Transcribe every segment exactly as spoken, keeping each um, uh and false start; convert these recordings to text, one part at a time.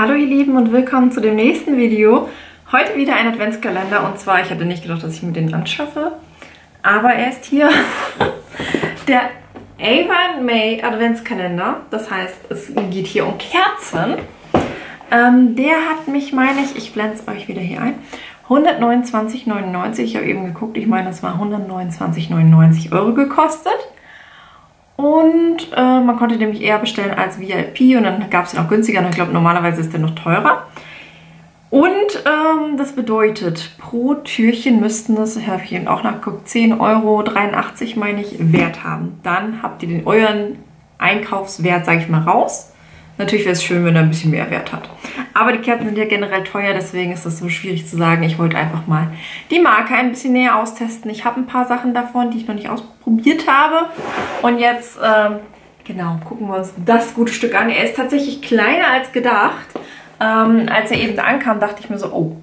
Hallo ihr Lieben und willkommen zu dem nächsten Video. Heute wieder ein Adventskalender und zwar, ich hatte nicht gedacht, dass ich mir den anschaffe, aber er ist hier. Der Avon May Adventskalender, das heißt, es geht hier um Kerzen. Ähm, der hat mich, meine ich, ich blende es euch wieder hier ein, hundertneunundzwanzig neunundneunzig, ich habe eben geguckt, ich meine, es war hundertneunundzwanzig neunundneunzig Euro gekostet. Und äh, man konnte nämlich eher bestellen als V I P und dann gab es den auch günstiger. Und ich glaube, normalerweise ist der noch teurer. Und ähm, das bedeutet, pro Türchen müssten das, habe ich eben auch nachgeguckt, zehn Euro dreiundachtzig, meine ich, Wert haben. Dann habt ihr den euren Einkaufswert, sage ich mal, raus. Natürlich wäre es schön, wenn er ein bisschen mehr Wert hat. Aber die Kerzen sind ja generell teuer, deswegen ist das so schwierig zu sagen. Ich wollte einfach mal die Marke ein bisschen näher austesten. Ich habe ein paar Sachen davon, die ich noch nicht ausprobiert habe. Und jetzt, ähm, genau, gucken wir uns das gute Stück an. Er ist tatsächlich kleiner als gedacht. Ähm, als er eben ankam, dachte ich mir so, oh,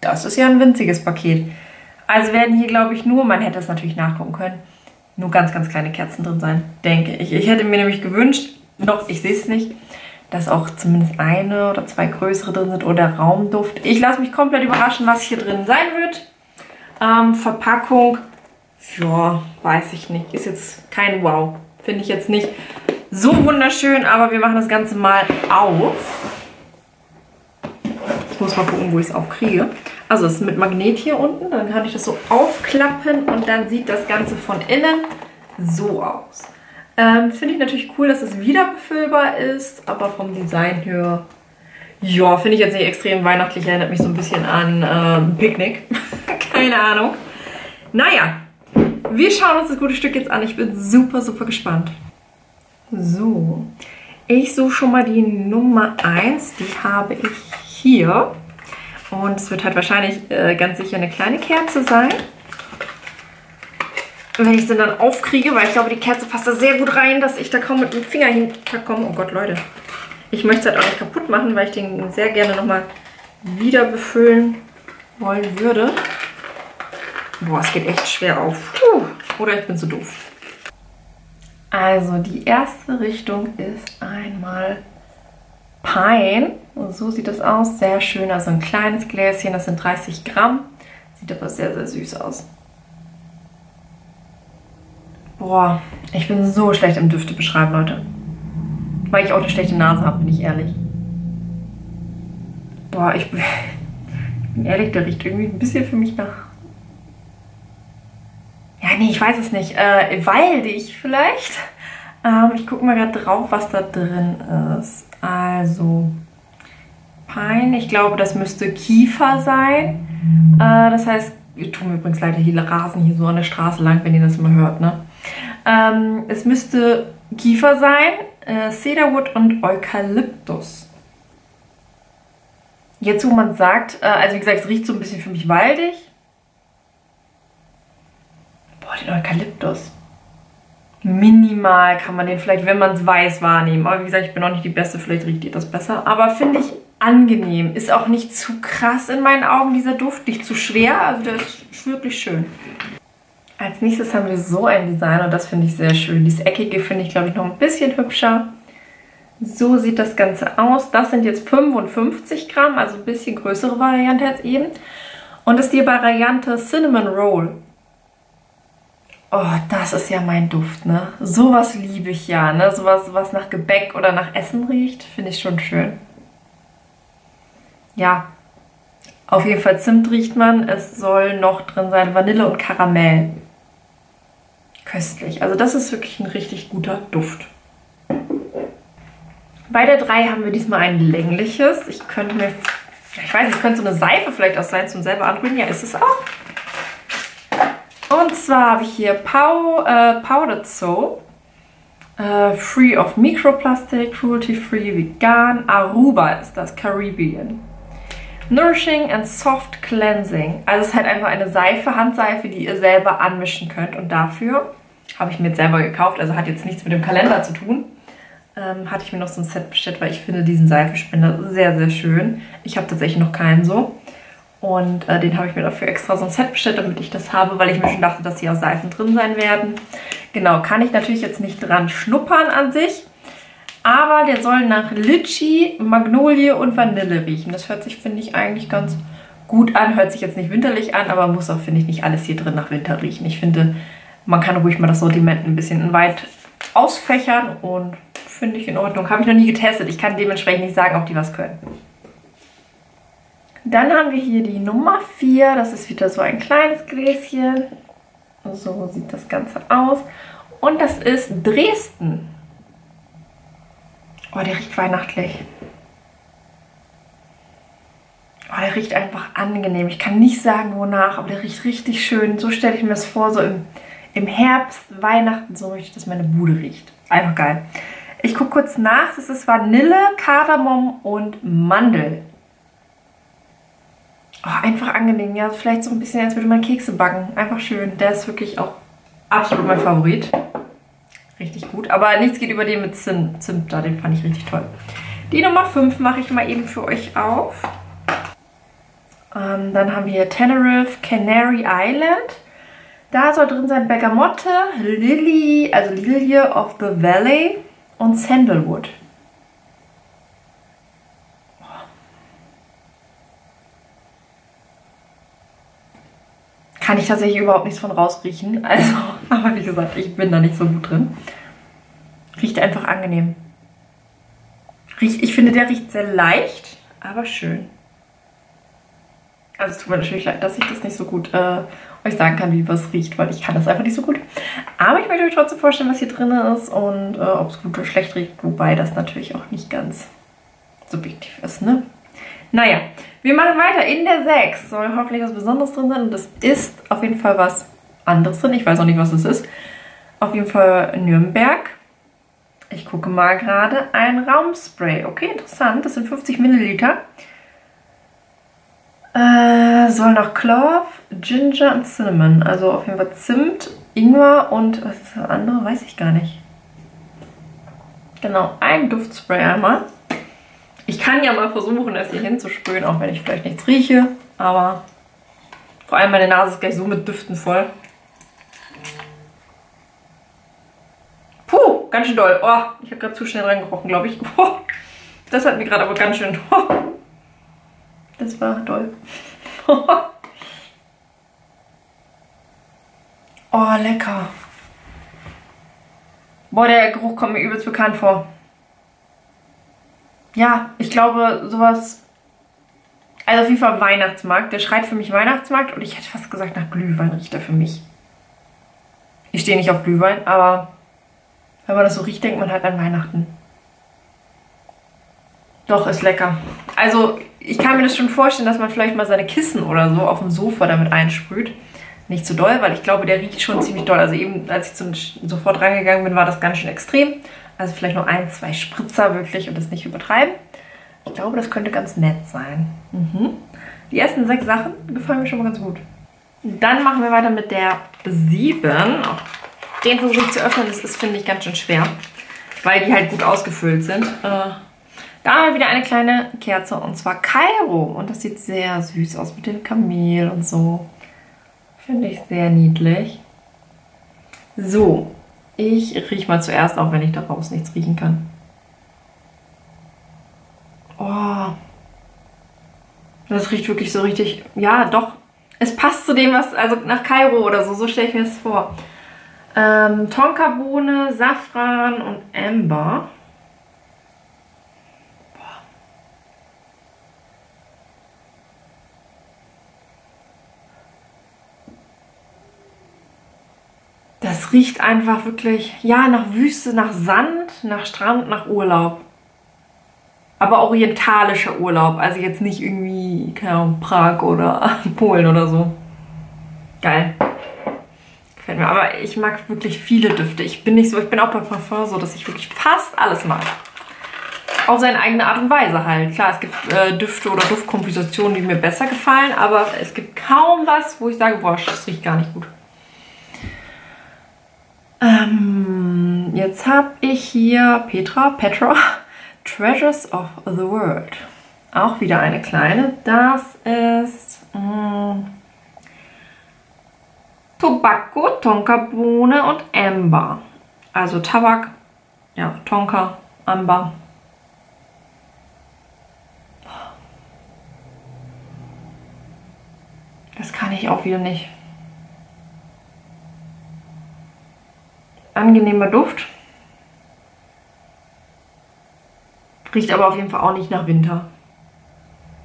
das ist ja ein winziges Paket. Also werden hier, glaube ich, nur, man hätte das natürlich nachgucken können, nur ganz, ganz kleine Kerzen drin sein, denke ich. Ich hätte mir nämlich gewünscht, noch, ich sehe es nicht, dass auch zumindest eine oder zwei größere drin sind oder Raumduft. Ich lasse mich komplett überraschen, was hier drin sein wird. Ähm, Verpackung, ja, weiß ich nicht. Ist jetzt kein Wow. Finde ich jetzt nicht so wunderschön, aber wir machen das Ganze mal auf. Ich muss mal gucken, wo ich es aufkriege. Also es ist mit Magnet hier unten. Dann kann ich das so aufklappen und dann sieht das Ganze von innen so aus. Ähm, finde ich natürlich cool, dass es wieder befüllbar ist, aber vom Design her, ja, finde ich jetzt nicht extrem weihnachtlich, erinnert mich so ein bisschen an ähm, Picknick. Keine Ahnung. Naja, wir schauen uns das gute Stück jetzt an. Ich bin super, super gespannt. So, ich suche schon mal die Nummer eins, die habe ich hier. Und es wird halt wahrscheinlich äh, ganz sicher eine kleine Kerze sein. Wenn ich sie dann aufkriege, weil ich glaube, die Kerze passt da sehr gut rein, dass ich da kaum mit dem Finger hinterkomme. Oh Gott, Leute. Ich möchte es halt auch nicht kaputt machen, weil ich den sehr gerne nochmal wieder befüllen wollen würde. Boah, es geht echt schwer auf. Puh. Oder ich bin zu doof. Also, die erste Richtung ist einmal Pine. Und so sieht das aus. Sehr schön. Also ein kleines Gläschen, das sind dreißig Gramm. Sieht aber sehr, sehr süß aus. Boah, ich bin so schlecht im Düfte beschreiben, Leute. Weil ich auch eine schlechte Nase habe, bin ich ehrlich. Boah, ich bin, ich bin ehrlich, der riecht irgendwie ein bisschen für mich nach... Ja, nee, ich weiß es nicht. Äh, waldig vielleicht? Ähm, ich gucke mal gerade drauf, was da drin ist. Also, Pine, ich glaube, das müsste Kiefer sein. Äh, das heißt... Wir tun übrigens leider hier Rasen hier so an der Straße lang, wenn ihr das immer hört, ne? Ähm, es müsste Kiefer sein, äh, Cedarwood und Eukalyptus. Jetzt, wo man sagt, äh, also wie gesagt, es riecht so ein bisschen für mich waldig. Boah, den Eukalyptus. Minimal kann man den vielleicht, wenn man es weiß, wahrnehmen. Aber wie gesagt, ich bin auch nicht die Beste, vielleicht riecht ihr das besser. Aber finde ich... angenehm. Ist auch nicht zu krass in meinen Augen, dieser Duft. Nicht zu schwer, also der ist wirklich schön. Als nächstes haben wir so ein Design und das finde ich sehr schön. Dieses Eckige finde ich, glaube ich, noch ein bisschen hübscher. So sieht das Ganze aus. Das sind jetzt fünfundfünfzig Gramm, also ein bisschen größere Variante als eben. Und das ist die Variante Cinnamon Roll. Oh, das ist ja mein Duft, ne? Sowas liebe ich ja, ne? Sowas, was nach Gebäck oder nach Essen riecht, finde ich schon schön. Ja, auf jeden Fall Zimt riecht man. Es soll noch drin sein Vanille und Karamell. Köstlich. Also das ist wirklich ein richtig guter Duft. Bei der drei haben wir diesmal ein längliches. Ich könnte mir... Ich weiß nicht, es könnte so eine Seife vielleicht auch sein zum selber anrühren. Ja, ist es auch. Und zwar habe ich hier Pow, äh, Powdered Soap. Äh, free of Microplastic, Cruelty Free, Vegan. Aruba ist das, Caribbean. Nourishing and Soft Cleansing. Also es ist halt einfach eine Seife, Handseife, die ihr selber anmischen könnt. Und dafür habe ich mir jetzt selber gekauft. Also hat jetzt nichts mit dem Kalender zu tun. Ähm, hatte ich mir noch so ein Set bestellt, weil ich finde diesen Seifenspender sehr, sehr schön. Ich habe tatsächlich noch keinen so. Und äh, den habe ich mir dafür extra so ein Set bestellt, damit ich das habe, weil ich mir schon dachte, dass hier auch Seifen drin sein werden. Genau, kann ich natürlich jetzt nicht dran schnuppern an sich. aber der soll nach Litschi, Magnolie und Vanille riechen. Das hört sich, finde ich, eigentlich ganz gut an. Hört sich jetzt nicht winterlich an, aber muss auch, finde ich, nicht alles hier drin nach Winter riechen. Ich finde, man kann ruhig mal das Sortiment ein bisschen weit ausfächern und finde ich in Ordnung. Habe ich noch nie getestet. Ich kann dementsprechend nicht sagen, ob die was können. Dann haben wir hier die Nummer vier. Das ist wieder so ein kleines Gläschen. So sieht das Ganze aus. Und das ist Dresden. Oh, der riecht weihnachtlich. Oh, der riecht einfach angenehm. Ich kann nicht sagen, wonach, aber der riecht richtig schön. So stelle ich mir das vor, so im, im Herbst, Weihnachten, so möchte ich, dass meine Bude riecht. Einfach geil. Ich gucke kurz nach. Das ist Vanille, Kardamom und Mandel. Oh, einfach angenehm. Ja, vielleicht so ein bisschen, als würde man Kekse backen. Einfach schön. Der ist wirklich auch absolut mein Favorit. Richtig gut. Aber nichts geht über den mit Zimt. Zimt da, den fand ich richtig toll. Die Nummer fünf mache ich mal eben für euch auf. Ähm, dann haben wir Tenerife, Canary Island. Da soll drin sein Bergamotte, Lily, also Lilie of the Valley und Sandalwood. Kann ich tatsächlich überhaupt nichts von rausriechen. Also, aber wie gesagt, ich bin da nicht so gut drin. Riecht einfach angenehm. Riecht, ich finde, der riecht sehr leicht, aber schön. Also es tut mir natürlich leid, dass ich das nicht so gut äh, euch sagen kann, wie was riecht, weil ich kann das einfach nicht so gut. Aber ich möchte euch trotzdem vorstellen, was hier drin ist und äh, ob es gut oder schlecht riecht. Wobei das natürlich auch nicht ganz subjektiv ist, ne? Naja, wir machen weiter. In der sechs soll hoffentlich was Besonderes drin sein. Und das ist auf jeden Fall was anderes drin. Ich weiß auch nicht, was es ist. Auf jeden Fall Nürnberg. Ich gucke mal gerade. Ein Raumspray. Okay, interessant. Das sind fünfzig Milliliter. Äh, soll nach Clove, Ginger und Cinnamon. Also auf jeden Fall Zimt, Ingwer und was ist das andere? Weiß ich gar nicht. Genau, ein Duftspray einmal. Ich kann ja mal versuchen, das hier hinzusprühen, auch wenn ich vielleicht nichts rieche. Aber vor allem meine Nase ist gleich so mit Düften voll. Puh, ganz schön doll. Oh, ich habe gerade zu schnell reingerochen, glaube ich. Oh, das hat mir gerade aber ganz schön... Oh, das war doll. Oh, lecker. Boah, der Geruch kommt mir übelst bekannt vor. Ja, ich glaube, sowas, also auf jeden Fall Weihnachtsmarkt. Der schreit für mich Weihnachtsmarkt und ich hätte fast gesagt, nach Glühwein riecht er für mich. Ich stehe nicht auf Glühwein, aber wenn man das so riecht, denkt man halt an Weihnachten. Doch, ist lecker. Also ich kann mir das schon vorstellen, dass man vielleicht mal seine Kissen oder so auf dem Sofa damit einsprüht. Nicht zu doll, weil ich glaube, der riecht schon ziemlich doll. Also eben, als ich zum, sofort rangegangen bin, war das ganz schön extrem. Also vielleicht nur ein, zwei Spritzer wirklich und das nicht übertreiben. Ich glaube, das könnte ganz nett sein. Mhm. Die ersten sechs Sachen gefallen mir schon mal ganz gut. Dann machen wir weiter mit der sieben. Auch den versuche ich zu öffnen. Das ist, finde ich, ganz schön schwer, weil die halt gut ausgefüllt sind. Äh, da haben wir wieder eine kleine Kerze und zwar Kairo. Und das sieht sehr süß aus mit dem Kamel und so. Finde ich sehr niedlich. So. Ich rieche mal zuerst, auch wenn ich daraus nichts riechen kann. Oh. Das riecht wirklich so richtig... Ja, doch. Es passt zu dem, was... Also nach Kairo oder so. So stelle ich mir das vor. Ähm, Tonkabohne, Safran und Amber. Boah. Das riecht einfach wirklich, ja, nach Wüste, nach Sand, nach Strand, nach Urlaub. Aber orientalischer Urlaub, also jetzt nicht irgendwie, keine Ahnung, Prag oder Polen oder so. Geil. Gefällt mir, aber ich mag wirklich viele Düfte. Ich bin nicht so, ich bin auch bei Parfum so, dass ich wirklich fast alles mag. Auf seine eigene Art und Weise halt. Klar, es gibt äh, Düfte oder Duftkompositionen, die mir besser gefallen, aber es gibt kaum was, wo ich sage, boah, das riecht gar nicht gut. Ähm, jetzt habe ich hier Petra, Petra, Treasures of the World. Auch wieder eine kleine. Das ist mh, Tobacco, Tonkabohne und Amber. Also Tabak, ja, Tonka Amber. Das kann ich auch wieder nicht. Angenehmer Duft. Riecht aber auf jeden Fall auch nicht nach Winter.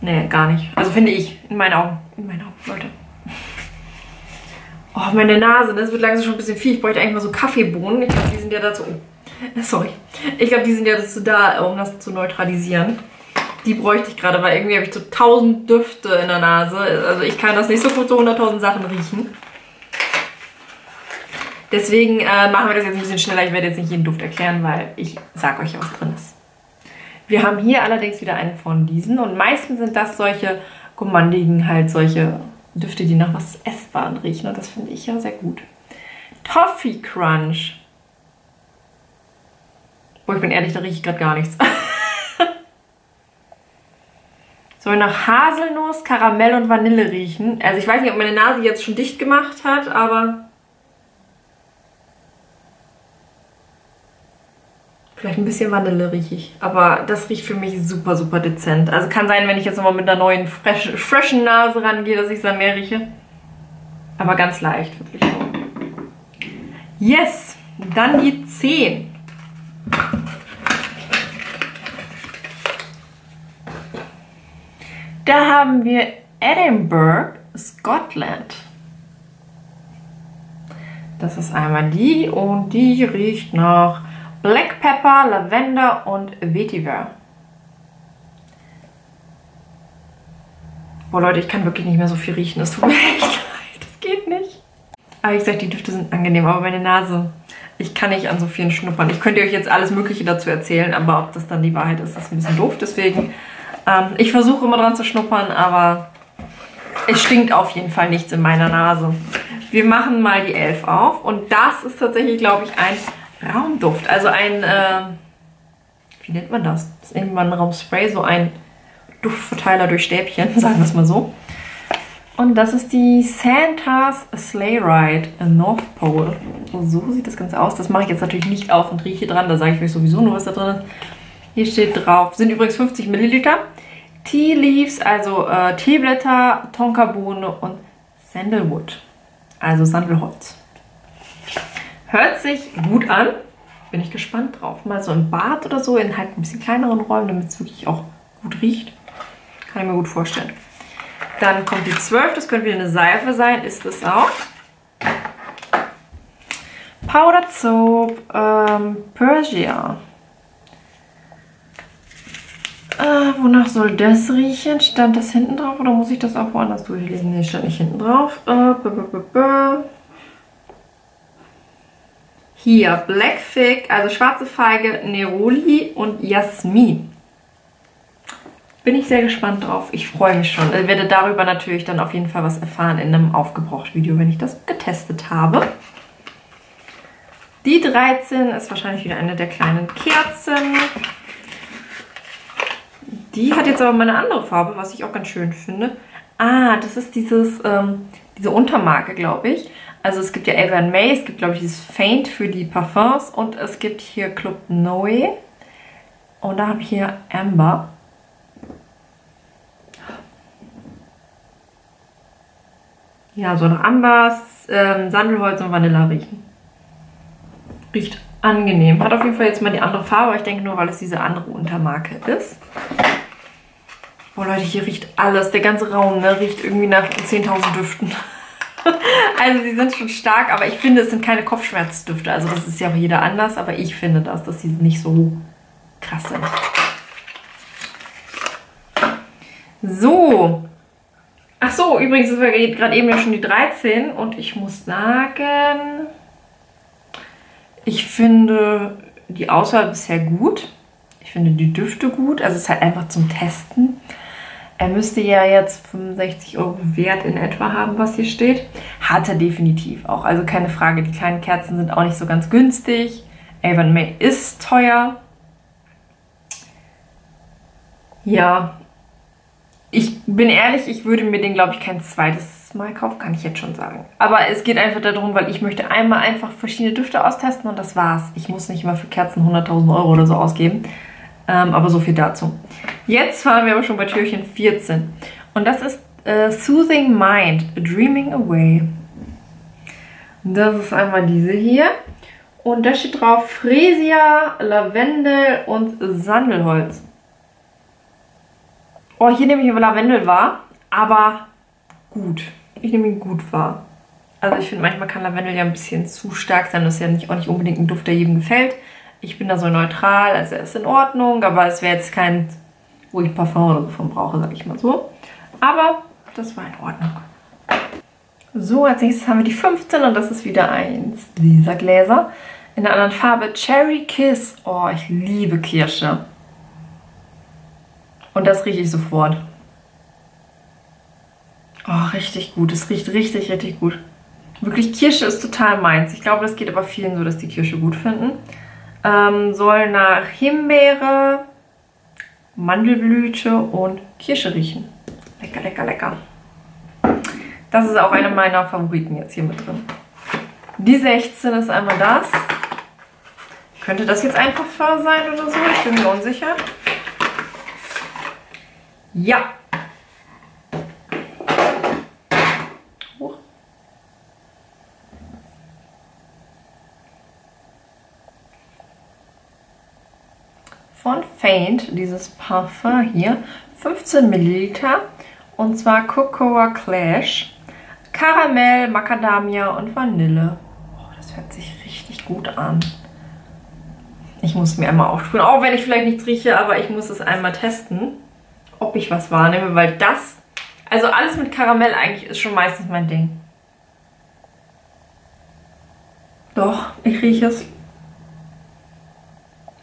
Nee, gar nicht. Also finde ich, in meinen Augen. In meinen Augen, Leute. Oh, meine Nase, das wird langsam schon ein bisschen viel. Ich bräuchte eigentlich mal so Kaffeebohnen. Ich glaube, die sind ja dazu... Oh, sorry. Ich glaube, die sind ja dazu da, um das zu neutralisieren. Die bräuchte ich gerade, weil irgendwie habe ich so tausend Düfte in der Nase. Also ich kann das nicht so gut so hunderttausend Sachen riechen. Deswegen äh, machen wir das jetzt ein bisschen schneller. Ich werde jetzt nicht jeden Duft erklären, weil ich sage euch ja, was drin ist. Wir haben hier allerdings wieder einen von diesen. Und meistens sind das solche gummandigen, halt solche Düfte, die nach was Essbaren riechen. Und das finde ich ja sehr gut. Toffee Crunch. Boah, ich bin ehrlich, da rieche ich gerade gar nichts. Soll nach Haselnuss, Karamell und Vanille riechen. Also ich weiß nicht, ob meine Nase jetzt schon dicht gemacht hat, aber... Vielleicht ein bisschen Vanille rieche ich. Aber das riecht für mich super, super dezent. Also kann sein, wenn ich jetzt nochmal mit einer neuen, fresh, freshen Nase rangehe, dass ich dann mehr rieche. Aber ganz leicht, wirklich. Yes! Dann die zehn. Da haben wir Edinburgh, Scotland. Das ist einmal die und die riecht nach... Black Pepper, Lavender und Vetiver. Boah Leute, ich kann wirklich nicht mehr so viel riechen. Das tut mir echt leid. Das geht nicht. Aber wie gesagt, die Düfte sind angenehm. Aber meine Nase, ich kann nicht an so vielen schnuppern. Ich könnte euch jetzt alles Mögliche dazu erzählen, aber ob das dann die Wahrheit ist, ist ein bisschen doof. Deswegen, ähm, ich versuche immer dran zu schnuppern, aber es stinkt auf jeden Fall nichts in meiner Nase. Wir machen mal die elf auf. Und das ist tatsächlich, glaube ich, ein... Raumduft, also ein, äh, wie nennt man das? Das ist irgendwann ein Raumspray, so ein Duftverteiler durch Stäbchen, sagen wir es mal so. Und das ist die Santa's Sleigh Ride in North Pole. So sieht das Ganze aus. Das mache ich jetzt natürlich nicht auf und rieche dran, da sage ich euch sowieso nur, was da drin ist. Hier steht drauf, sind übrigens fünfzig Milliliter. Tea Leaves, also äh, Teeblätter, Tonkabohne und Sandalwood, also Sandelholz. Hört sich gut an. Bin ich gespannt drauf. Mal so im Bad oder so, in halt ein bisschen kleineren Räumen, damit es wirklich auch gut riecht. Kann ich mir gut vorstellen. Dann kommt die zwölf. Das könnte wieder eine Seife sein. Ist es auch. Powder Soap. Ähm, Persia. Äh, wonach soll das riechen? Stand das hinten drauf oder muss ich das auch woanders durchlesen? Nee, stand nicht hinten drauf. Äh, b -b -b -b. Hier Black Fig, also schwarze Feige, Neroli und Jasmin. Bin ich sehr gespannt drauf. Ich freue mich schon. Ich werde darüber natürlich dann auf jeden Fall was erfahren in einem Aufgebraucht-Video, wenn ich das getestet habe. Die dreizehn ist wahrscheinlich wieder eine der kleinen Kerzen. Die hat jetzt aber mal eine andere Farbe, was ich auch ganz schön finde. Ah, das ist dieses, ähm, diese Untermarke, glaube ich. Also es gibt ja Ava and May, es gibt, glaube ich, dieses Faint für die Parfums und es gibt hier Club Noe und da habe ich hier Amber. Ja, so nach Amber, ähm, Sandelholz und Vanilla riechen. Riecht angenehm. Hat auf jeden Fall jetzt mal die andere Farbe, aber ich denke nur, weil es diese andere Untermarke ist. Boah Leute, hier riecht alles, der ganze Raum, ne, riecht irgendwie nach zehntausend Düften. Also sie sind schon stark, aber ich finde, es sind keine Kopfschmerzdüfte. Also das ist ja auch jeder anders, aber ich finde das, dass sie nicht so krass sind. So. Ach so, übrigens, das war gerade eben ja schon die dreizehn und ich muss sagen, ich finde die Auswahl bisher gut. Ich finde die Düfte gut, also es ist halt einfach zum Testen. Er müsste ja jetzt fünfundsechzig Euro wert in etwa haben, was hier steht. Hat er definitiv auch. Also keine Frage, die kleinen Kerzen sind auch nicht so ganz günstig. Ava and May ist teuer. Ja, Ich bin ehrlich, ich würde mir den, glaube ich, kein zweites Mal kaufen, kann ich jetzt schon sagen. Aber es geht einfach darum, weil ich möchte einmal einfach verschiedene Düfte austesten und das war's. Ich muss nicht immer für Kerzen hunderttausend Euro oder so ausgeben. Ähm, aber so viel dazu. Jetzt fahren wir aber schon bei Türchen vierzehn. Und das ist äh, Soothing Mind, Dreaming Away. Das ist einmal diese hier. Und da steht drauf Fresia, Lavendel und Sandelholz. Oh, hier nehme ich aber Lavendel wahr, aber gut. Ich nehme ihn gut wahr. Also ich finde, manchmal kann Lavendel ja ein bisschen zu stark sein. Das ist ja nicht, auch nicht unbedingt ein Duft, der jedem gefällt. Ich bin da so neutral, also er ist in Ordnung, aber es wäre jetzt kein, wo ich Parfum oder so von brauche, sage ich mal so. Aber das war in Ordnung. So, als nächstes haben wir die fünfzehn und das ist wieder eins dieser Gläser. In einer anderen Farbe, Cherry Kiss. Oh, ich liebe Kirsche. Und das rieche ich sofort. Oh, richtig gut. Es riecht richtig, richtig gut. Wirklich, Kirsche ist total meins. Ich glaube, das geht aber vielen so, dass die Kirsche gut finden. Ähm, soll nach Himbeere, Mandelblüte und Kirsche riechen. Lecker, lecker, lecker. Das ist auch eine meiner Favoriten jetzt hier mit drin. Die sechzehn ist einmal das. Könnte das jetzt ein Parfum sein oder so? Ich bin mir unsicher. Ja. Hoch. Von Faint, dieses Parfum hier, fünfzehn Milliliter, und zwar Cocoa Clash, Karamell, Macadamia und Vanille. Oh, das hört sich richtig gut an. Ich muss mir einmal aufspüren, auch wenn ich vielleicht nichts rieche, aber ich muss es einmal testen, ob ich was wahrnehme, weil das, also alles mit Karamell eigentlich ist schon meistens mein Ding. Doch, ich rieche es.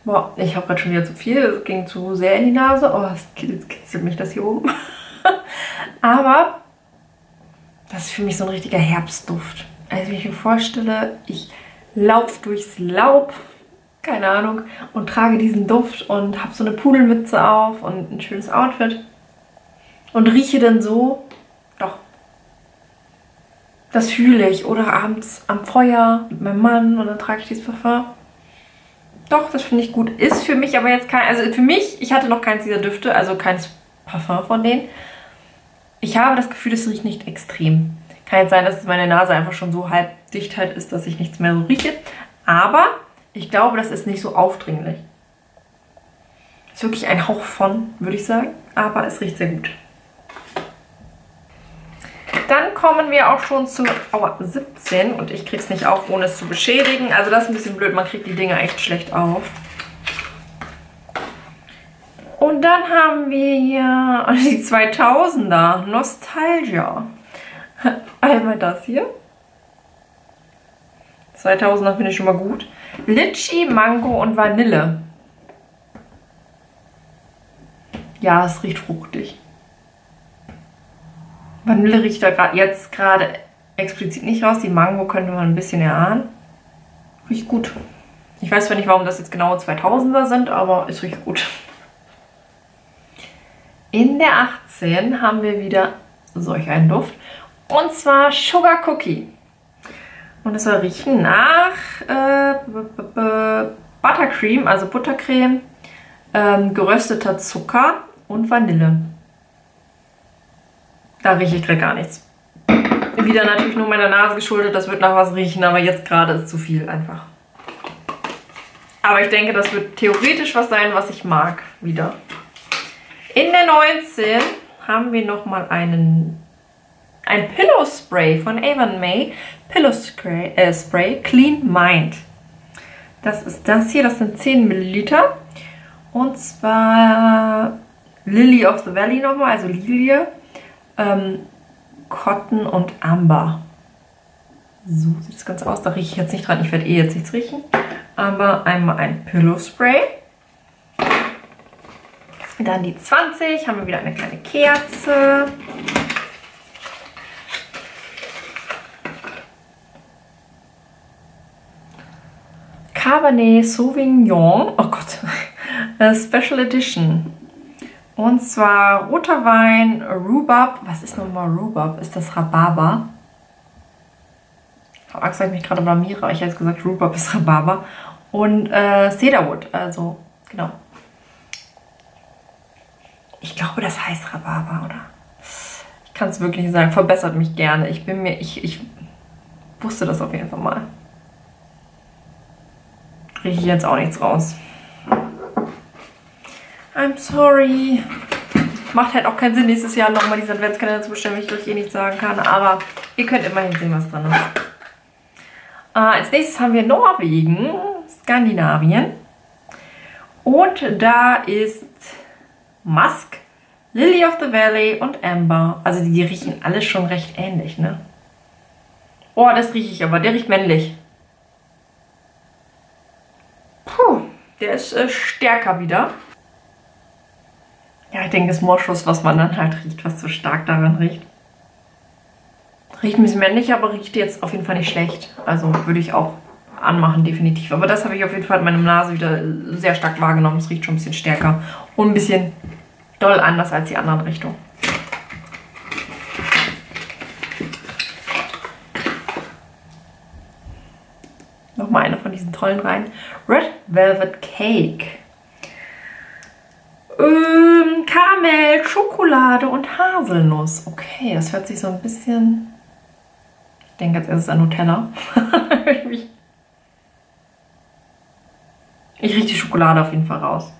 Boah, ich habe gerade schon wieder zu viel, es ging zu sehr in die Nase. Oh, es kitzelt mich das hier oben. Aber das ist für mich so ein richtiger Herbstduft. Also wenn ich mir vorstelle, ich laufe durchs Laub, keine Ahnung, und trage diesen Duft und habe so eine Pudelmütze auf und ein schönes Outfit und rieche dann so, doch, das fühle ich. Oder abends am Feuer mit meinem Mann und dann trage ich dieses Parfum. Doch, das finde ich gut. Ist für mich aber jetzt kein, also für mich, ich hatte noch keins dieser Düfte, also keins Parfum von denen. Ich habe das Gefühl, es riecht nicht extrem. Kann jetzt sein, dass meine Nase einfach schon so halb dicht halt ist, dass ich nichts mehr so rieche. Aber ich glaube, das ist nicht so aufdringlich. Ist wirklich ein Hauch von, würde ich sagen. Aber es riecht sehr gut. Dann kommen wir auch schon zu oh, siebzehn. Und ich kriege es nicht auf, ohne es zu beschädigen. Also das ist ein bisschen blöd. Man kriegt die Dinger echt schlecht auf. Und dann haben wir hier die zweitausender. Nostalgia. Einmal das hier. zweitausender finde ich schon mal gut. Litschi, Mango und Vanille. Ja, es riecht fruchtig. Vanille riecht da grad jetzt gerade explizit nicht raus. Die Mango könnte man ein bisschen erahnen. Riecht gut. Ich weiß zwar nicht, warum das jetzt genau zweitausender sind, aber es riecht gut. In der achtzehn haben wir wieder solch einen Duft. Und zwar Sugar Cookie. Und es soll riechen nach äh, Buttercream, also Buttercreme, ähm, gerösteter Zucker und Vanille. Da rieche ich gerade gar nichts. Wieder natürlich nur meiner Nase geschuldet, das wird nach was riechen, aber jetzt gerade ist zu viel einfach. Aber ich denke, das wird theoretisch was sein, was ich mag wieder. In der neunzehn haben wir nochmal einen... Ein Pillow Spray von Avon May. Pillow Spray, äh, Spray Clean Mind. Das ist das hier. Das sind zehn Milliliter. Und zwar Lily of the Valley nochmal. Also Lilie. Ähm, Cotton und Amber. So sieht das Ganze aus. Da rieche ich jetzt nicht dran. Ich werde eh jetzt nichts riechen. Aber einmal ein Pillow Spray. Dann die zwanzig. Haben wir wieder eine kleine Kerze. Cabernet Sauvignon, oh Gott, Special Edition. Und zwar roter Wein, Rhubarb. Was ist nun mal Rhubarb? Ist das Rhabarber? Ich habe Angst, weil ich mich gerade blamiere, aber ich habe jetzt gesagt, Rhubarb ist Rhabarber. Und äh, Cedarwood, also genau. Ich glaube, das heißt Rhabarber, oder? Ich kann es wirklich nicht sagen. Verbessert mich gerne. Ich bin mir, ich, ich wusste das auf jeden Fall mal. Rieche ich jetzt auch nichts raus. I'm sorry. Macht halt auch keinen Sinn, nächstes Jahr nochmal diese Adventskalender zu bestellen, wenn ich euch eh nicht sagen kann. Aber ihr könnt immerhin sehen, was dran ist. Äh, als nächstes haben wir Norwegen, Skandinavien. Und da ist Musk, Lily of the Valley und Amber. Also die, die riechen alle schon recht ähnlich, ne? Oh, das rieche ich aber. Der riecht männlich. Puh, der ist äh, stärker wieder. Ja, ich denke, das Moschus, was man dann halt riecht, was so stark daran riecht. Riecht ein bisschen männlich, aber riecht jetzt auf jeden Fall nicht schlecht. Also würde ich auch anmachen, definitiv. Aber das habe ich auf jeden Fall in meiner Nase wieder sehr stark wahrgenommen. Es riecht schon ein bisschen stärker und ein bisschen doll anders als die anderen Richtungen. Nochmal eine von diesen tollen rein. Red Velvet Cake. Ähm, Karamell, Schokolade und Haselnuss. Okay, das hört sich so ein bisschen... Ich denke als erstes an Nutella. Ich rieche die Schokolade auf jeden Fall raus.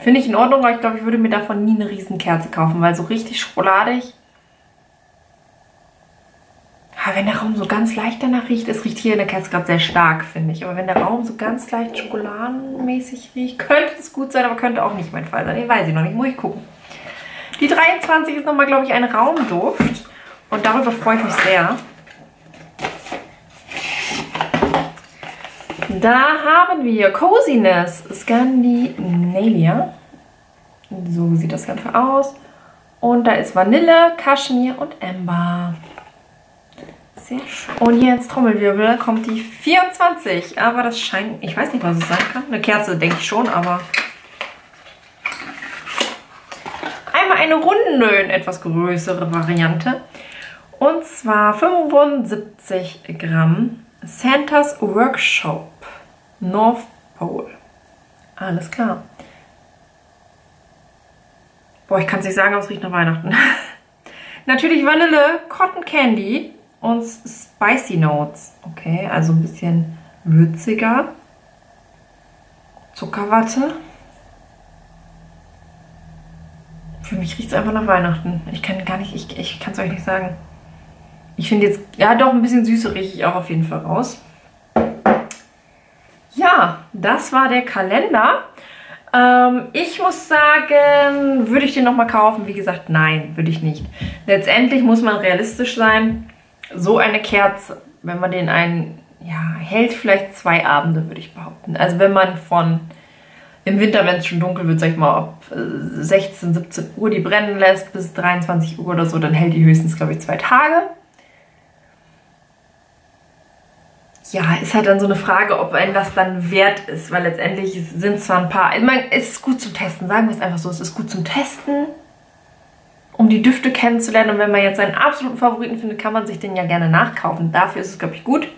Finde ich in Ordnung, aber ich glaube, ich würde mir davon nie eine Riesenkerze kaufen, weil so richtig schokoladig... Aber wenn der Raum so ganz leicht danach riecht, es riecht hier in der Kerze gerade sehr stark, finde ich. Aber wenn der Raum so ganz leicht schokoladenmäßig riecht, könnte es gut sein, aber könnte auch nicht mein Fall sein. Den weiß ich noch nicht, muss ich gucken. Die dreiundzwanzig ist nochmal, glaube ich, ein Raumduft. Und darüber freue ich mich sehr. Da haben wir Coziness, Scandinavia. So sieht das Ganze aus. Und da ist Vanille, Kaschmir und Amber. Sehr schön. Und hier ins Trommelwirbel kommt die vierundzwanzig. Aber das scheint... Ich weiß nicht, was es sein kann. Eine Kerze, denke ich schon, aber... Einmal eine Runde, etwas größere Variante. Und zwar fünfundsiebzig Gramm Santa's Workshop North Pole. Alles klar. Boah, ich kann es nicht sagen, aber es riecht nach Weihnachten. Natürlich Vanille, Cotton Candy... Und Spicy Notes. Okay, also ein bisschen würziger. Zuckerwatte. Für mich riecht es einfach nach Weihnachten. Ich kann gar nicht, ich, ich kann es euch nicht sagen. Ich finde jetzt, ja doch, ein bisschen Süße rieche ich auch auf jeden Fall raus. Ja, das war der Kalender. Ich muss sagen, würde ich den nochmal kaufen? Wie gesagt, nein, würde ich nicht. Letztendlich muss man realistisch sein. So eine Kerze, wenn man den einen, ja, hält vielleicht zwei Abende, würde ich behaupten. Also wenn man von, im Winter, wenn es schon dunkel wird, sag ich mal, ab sechzehn, siebzehn Uhr die brennen lässt, bis dreiundzwanzig Uhr oder so, dann hält die höchstens, glaube ich, zwei Tage. Ja, ist halt dann so eine Frage, ob einem das dann wert ist, weil letztendlich sind zwar ein paar, ich meine, es ist gut zum Testen, sagen wir es einfach so, es ist gut zum Testen, um die Düfte kennenzulernen. Und wenn man jetzt seinen absoluten Favoriten findet, kann man sich den ja gerne nachkaufen. Dafür ist es, glaube ich, gut,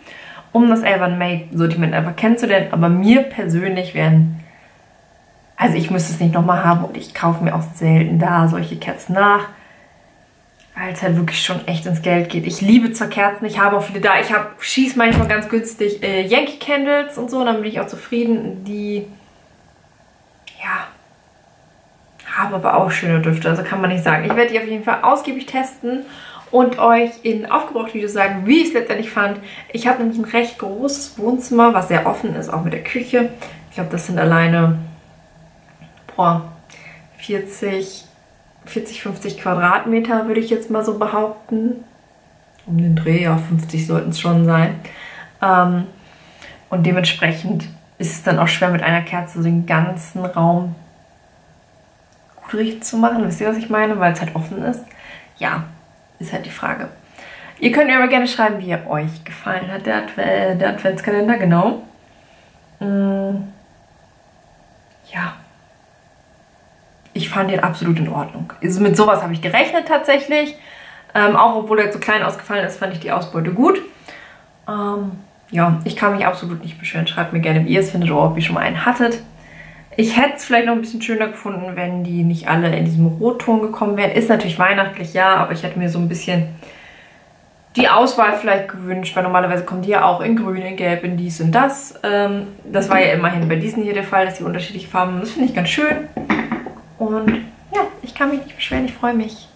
um das Urban Make Sortiment einfach kennenzulernen. Aber mir persönlich wären... Also ich müsste es nicht nochmal haben und ich kaufe mir auch selten da solche Kerzen nach, weil es halt wirklich schon echt ins Geld geht. Ich liebe zwar Kerzen, ich habe auch viele da. Ich schieße manchmal ganz günstig äh, Yankee Candles und so, und dann bin ich auch zufrieden. Die... Ja... haben aber auch schöne Düfte, also kann man nicht sagen. Ich werde die auf jeden Fall ausgiebig testen und euch in aufgebrauchten Videos sagen, wie ich es letztendlich fand. Ich habe nämlich ein recht großes Wohnzimmer, was sehr offen ist, auch mit der Küche. Ich glaube, das sind alleine boah, vierzig, fünfzig Quadratmeter, würde ich jetzt mal so behaupten. Um den Dreh, ja, fünfzig sollten es schon sein. Ähm, und dementsprechend ist es dann auch schwer, mit einer Kerze den ganzen Raum richtig zu machen. Wisst ihr, was ich meine? Weil es halt offen ist. Ja, ist halt die Frage. Ihr könnt mir aber gerne schreiben, wie er euch gefallen hat, der, Adve der Adventskalender, genau. ja, ich fand den absolut in Ordnung. Also mit sowas habe ich gerechnet tatsächlich. Ähm, auch obwohl er so klein ausgefallen ist, fand ich die Ausbeute gut. Ähm, ja, ich kann mich absolut nicht beschweren. Schreibt mir gerne, wie ihr es findet oder ob ihr schon mal einen hattet. Ich hätte es vielleicht noch ein bisschen schöner gefunden, wenn die nicht alle in diesem Rotton gekommen wären. Ist natürlich weihnachtlich, ja, aber ich hätte mir so ein bisschen die Auswahl vielleicht gewünscht, weil normalerweise kommen die ja auch in grün, in gelb, in dies und das. Ähm, das war ja immerhin bei diesen hier der Fall, dass die unterschiedliche Farben haben. Das finde ich ganz schön. Und ja, ich kann mich nicht beschweren, ich freue mich.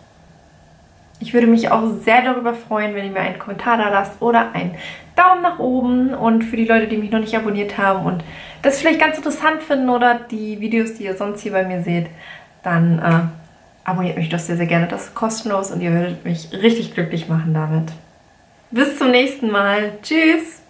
Ich würde mich auch sehr darüber freuen, wenn ihr mir einen Kommentar da lasst oder einen Daumen nach oben. Und für die Leute, die mich noch nicht abonniert haben und das vielleicht ganz interessant finden oder die Videos, die ihr sonst hier bei mir seht, dann äh, abonniert mich doch sehr, sehr gerne. Das ist kostenlos und ihr werdet mich richtig glücklich machen damit. Bis zum nächsten Mal. Tschüss!